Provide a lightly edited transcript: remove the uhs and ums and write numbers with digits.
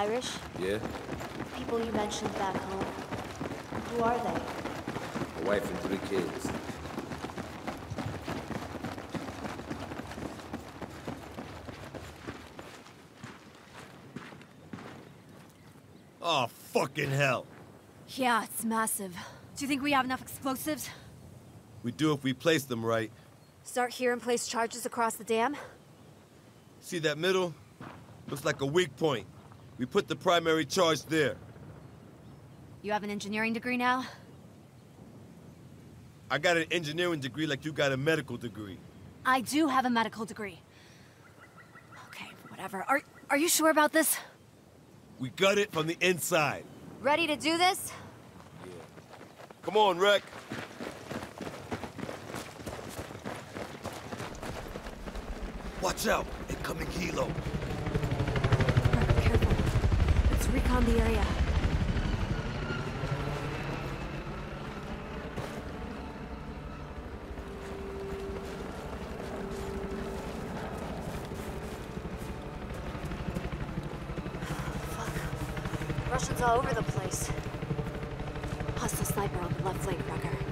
Irish? Yeah. The people you mentioned back home, who are they? A wife and 3 kids. Oh, fucking hell. Yeah, it's massive. Do you think we have enough explosives? We do if we place them right. Start here and place charges across the dam? See that middle? Looks like a weak point. We put the primary charge there. You have an engineering degree now? I got an engineering degree like you got a medical degree. I do have a medical degree. Okay, whatever. Are you sure about this? We gut it from the inside. Ready to do this? Yeah. Come on, Rec. Watch out! Incoming Hilo! Be careful. Let's recon the area. Fuck. Russians all over the place. Hostile sniper on the left flank, Wrecker.